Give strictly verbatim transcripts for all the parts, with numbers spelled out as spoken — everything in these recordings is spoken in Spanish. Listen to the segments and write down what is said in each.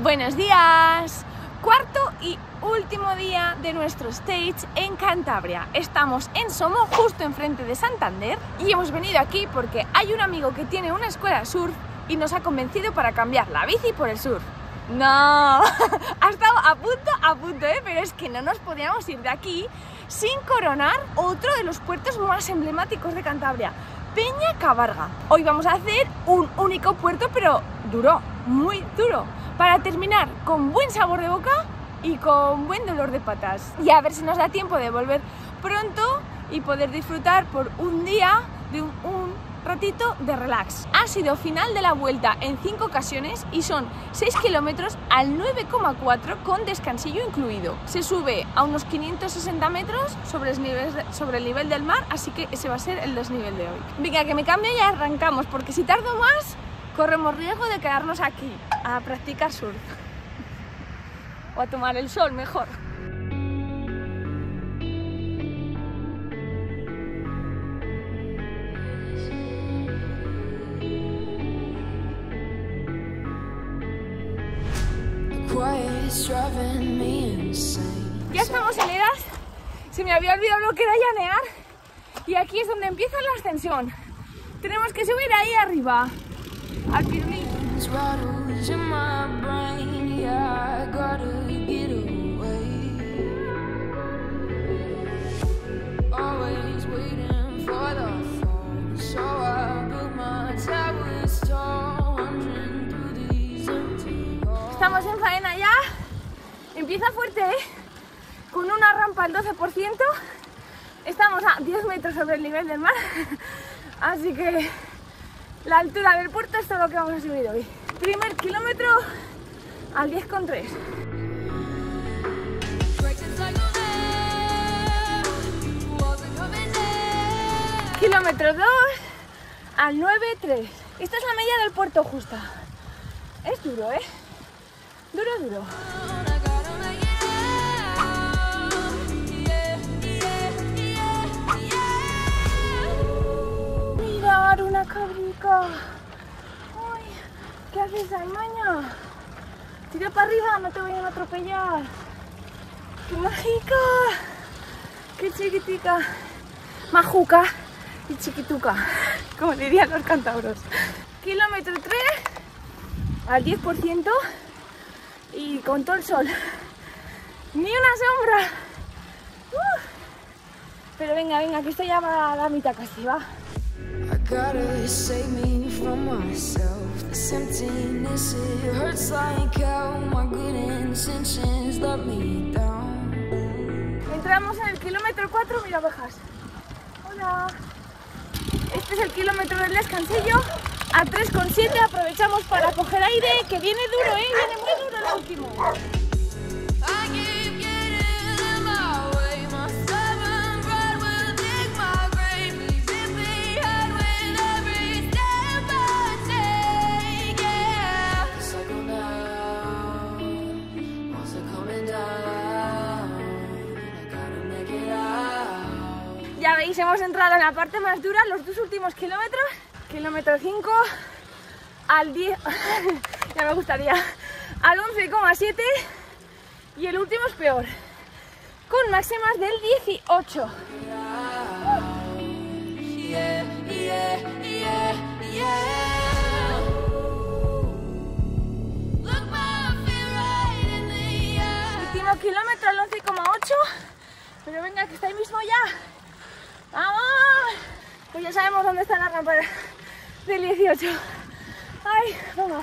Buenos días, cuarto y último día de nuestro stage en Cantabria. Estamos en Somo, justo enfrente de Santander, y hemos venido aquí porque hay un amigo que tiene una escuela surf y nos ha convencido para cambiar la bici por el surf. No, ha estado a punto, a punto, ¿eh? Pero es que no nos podíamos ir de aquí sin coronar otro de los puertos más emblemáticos de Cantabria, Peña Cabarga. Hoy vamos a hacer un único puerto, pero duro, muy duro, para terminar con buen sabor de boca y con buen dolor de patas. Y a ver si nos da tiempo de volver pronto y poder disfrutar por un día de un, un ratito de relax. Ha sido final de la vuelta en cinco ocasiones y son seis kilómetros al nueve coma cuatro con descansillo incluido. Se sube a unos quinientos sesenta metros sobre el, nivel, sobre el nivel del mar, así que ese va a ser el desnivel de hoy. Venga, que me cambio y arrancamos, porque si tardo más corremos riesgo de quedarnos aquí a practicar surf o a tomar el sol mejor. Ya estamos en edad, se me había olvidado lo que era llanear, y aquí es donde empieza la ascensión. Tenemos que subir ahí arriba al pirulí. Estamos en faena ya, empieza fuerte, ¿eh? Con una rampa al doce por ciento, estamos a diez metros sobre el nivel del mar, así que la altura del puerto es todo lo que vamos a subir hoy. Primer kilómetro al diez coma tres. Kilómetro dos al nueve coma tres. Esta es la media del puerto justa. Es duro, ¿eh? Duro, duro. Mirar una cabrica. Uy, ¿qué haces ahí, maña? Tira para arriba, no te vayan a atropellar. ¡Qué mágica! ¡Qué chiquitica! Machuca y chiquituca, como dirían los cántabros. Kilómetro tres al diez por ciento. Y con todo el sol, ni una sombra. Uh. Pero venga, venga, que esto ya va a la mitad casi, va. Entramos en el kilómetro cuatro, mira, bajas. Hola. Este es el kilómetro del descansillo. A tres coma siete aprovechamos para coger aire, que viene duro, ¿eh? Viene muy duro el último. Ya veis, hemos entrado en la parte más dura, los dos últimos kilómetros. Kilómetro cinco al diez, ya me gustaría, al once coma siete, y el último es peor, con máximas del dieciocho. Yeah, yeah, yeah, yeah. Último kilómetro al once coma ocho, pero venga, que está ahí mismo ya. ¡Vamos! Pues ya sabemos dónde está la rampa del dieciocho. Ay, venga.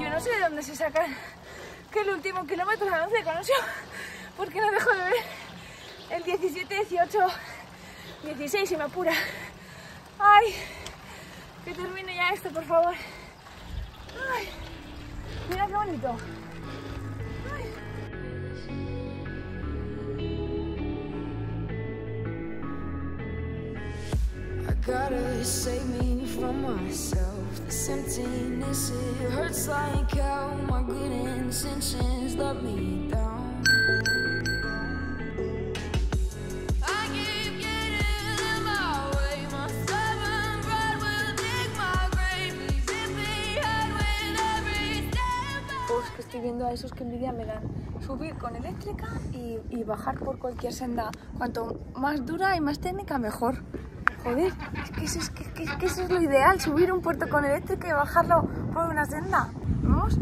Yo no sé de dónde se sacan que el último kilómetro a once coma ocho, porque no dejo de ver el diecisiete, dieciocho, dieciséis, y me apura. Ay, que termine ya esto, por favor. Ay, mira qué bonito. Ay. This emptiness, it hurts like how my good intentions let me down. I keep getting in my way. My stubborn pride will dig my grave. Please hit me hard with every step. Pues que estoy viendo a esos que envidia me dan. Subir con eléctrica y, y bajar por cualquier senda. Cuanto más dura y más técnica, mejor. Joder, es que, eso es, que, que, que eso es lo ideal, subir un puerto con eléctrica y bajarlo por una senda. ¿Vamos?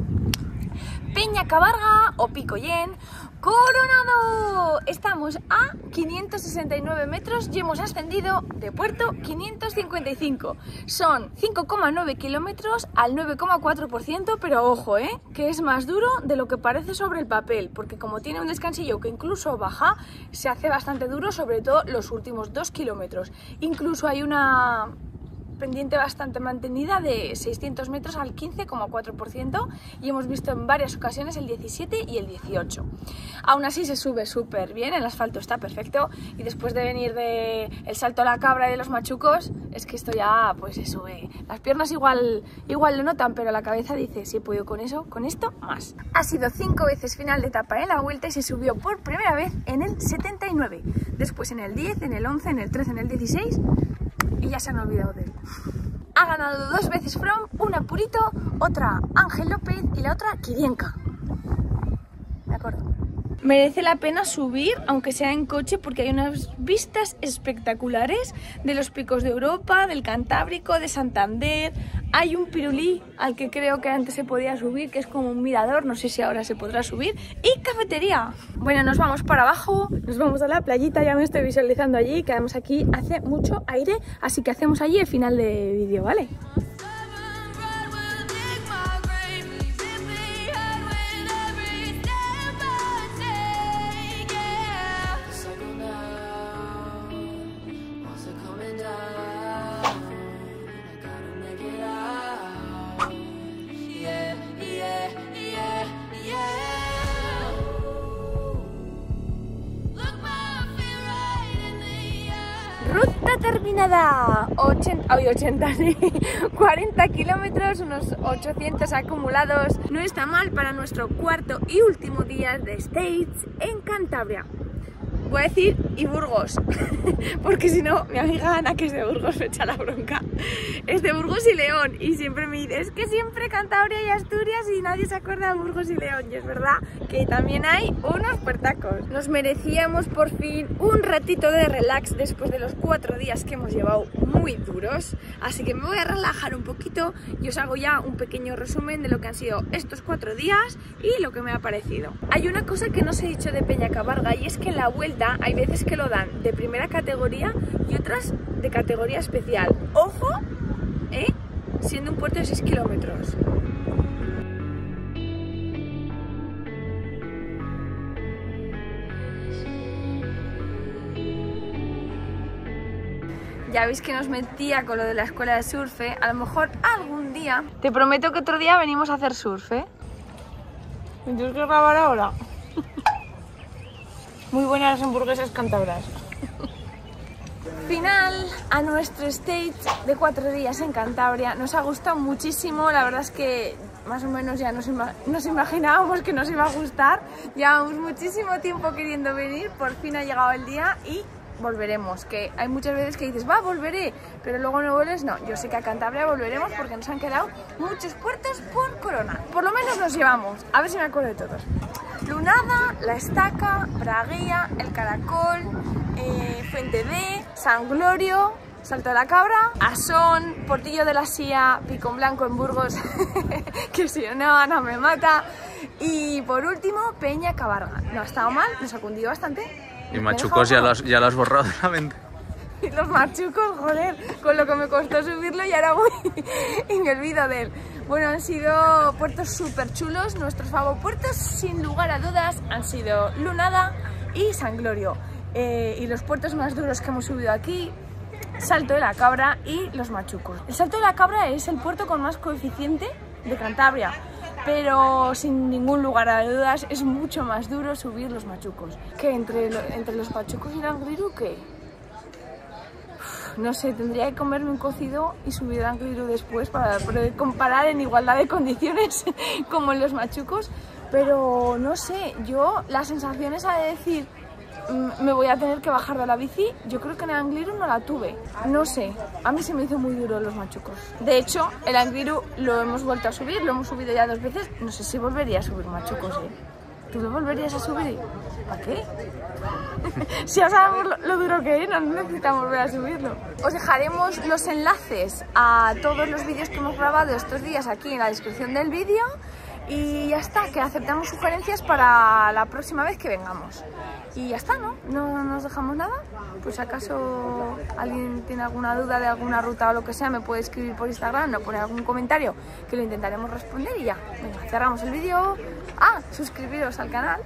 Peña Cabarga o Pico Yen, ¡coronado! Estamos a quinientos sesenta y nueve metros y hemos ascendido de puerto quinientos cincuenta y cinco. Son cinco coma nueve kilómetros al nueve coma cuatro por ciento, pero ojo, ¿eh? Que es más duro de lo que parece sobre el papel, porque como tiene un descansillo que incluso baja, se hace bastante duro, sobre todo los últimos dos kilómetros. Incluso hay una pendiente bastante mantenida de seiscientos metros al quince coma cuatro por ciento y hemos visto en varias ocasiones el diecisiete y el dieciocho. Aún así se sube súper bien, el asfalto está perfecto y después de venir de el Salto de la Cabra y de los Machucos, es que esto ya pues se sube. Las piernas igual, igual lo notan, pero la cabeza dice, si he podido con eso, con esto más. Ha sido cinco veces final de etapa en la vuelta y se subió por primera vez en el setenta y nueve, después en el diez, en el once, en el trece, en el dieciséis... y ya se han olvidado de él. Ha ganado dos veces From, una Purito, otra Ángel López y la otra Kirienka. De acuerdo. Merece la pena subir, aunque sea en coche, porque hay unas vistas espectaculares de los Picos de Europa, del Cantábrico, de Santander. Hay un pirulí al que creo que antes se podía subir, que es como un mirador, no sé si ahora se podrá subir. Y cafetería. Bueno, nos vamos para abajo, nos vamos a la playita, ya me estoy visualizando allí. Que además aquí hace mucho aire, así que hacemos allí el final de vídeo, ¿vale? Terminada, ochenta, hoy ochenta, sí, cuarenta kilómetros, unos ochocientos acumulados. No está mal para nuestro cuarto y último día de States en Cantabria. Voy a decir y Burgos, porque si no, mi amiga Ana, que es de Burgos, me echa la bronca. Es de Burgos y León, y siempre me dice, es que siempre Cantabria y Asturias y nadie se acuerda de Burgos y León. Y es verdad que también hay unos puertacos. Nos merecíamos por fin un ratito de relax después de los cuatro días que hemos llevado muy duros. Así que me voy a relajar un poquito y os hago ya un pequeño resumen de lo que han sido estos cuatro días y lo que me ha parecido. Hay una cosa que no os he dicho de Peña Cabarga, y es que en la vuelta hay veces que lo dan de primera categoría y otras de categoría especial. Ojo, ¿eh? Siendo un puerto de seis kilómetros. Ya veis que nos metía con lo de la escuela de surf, ¿eh? A lo mejor algún día. Te prometo que otro día venimos a hacer surf, ¿eh? ¿Me tienes que grabar ahora? Muy buenas las hamburguesas cántabras. Final a nuestro stage de cuatro días en Cantabria. Nos ha gustado muchísimo, la verdad es que más o menos ya nos, ima nos imaginábamos que nos iba a gustar. Llevamos muchísimo tiempo queriendo venir, por fin ha llegado el día y volveremos. Que hay muchas veces que dices, va, volveré, pero luego no vuelves. No, yo sé que a Cantabria volveremos porque nos han quedado muchos puertos por corona. Por lo menos nos llevamos, a ver si me acuerdo de todos. Lunada, la Estaca, Braguía, el Caracol, eh, Fuente de San Glorio, Salto de la Cabra, Asón, Portillo de la Sía, Picón Blanco en Burgos, que si no, Ana me mata. Y por último, Peña Cabarga. No ha estado mal, nos ha cundido bastante. Y Machucos ya los, ya los has borrado de la mente. Y los Machucos, joder, con lo que me costó subirlo y ahora voy y me olvido de él. Bueno, han sido puertos súper chulos. Nuestros favoritos, sin lugar a dudas, han sido Lunada y San Glorio. Eh, y los puertos más duros que hemos subido aquí, Salto de la Cabra y los Machucos. El Salto de la Cabra es el puerto con más coeficiente de Cantabria, pero sin ningún lugar a dudas es mucho más duro subir los Machucos. ¿Qué? ¿Entre, lo, entre los Machucos y el Angliru qué? No sé, tendría que comerme un cocido y subir a Angliru después para poder comparar en igualdad de condiciones como en los Machucos. Pero no sé, yo las sensaciones a decir me voy a tener que bajar de la bici, yo creo que en el Angliru no la tuve. No sé, a mí se me hizo muy duro los Machucos. De hecho, el Angliru lo hemos vuelto a subir, lo hemos subido ya dos veces. No sé si volvería a subir Machucos, ¿eh? ¿Tú lo volverías a subir? ¿Para qué? Si ya sabemos lo, lo duro que es, no necesitamos volver a subirlo. Os dejaremos los enlaces a todos los vídeos que hemos grabado estos días aquí en la descripción del vídeo. Y ya está, que aceptamos sugerencias para la próxima vez que vengamos. Y ya está, ¿no? No nos dejamos nada. Pues acaso alguien tiene alguna duda de alguna ruta o lo que sea, me puede escribir por Instagram o poner algún comentario que lo intentaremos responder y ya. Venga, cerramos el vídeo. Ah, suscribiros al canal.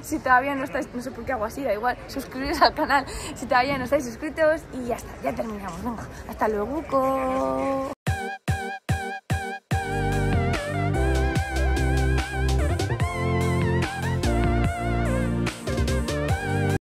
Si todavía no estáis, no sé por qué hago así, da igual. Suscribiros al canal si todavía no estáis suscritos. Y ya está, ya terminamos. Venga, hasta luego.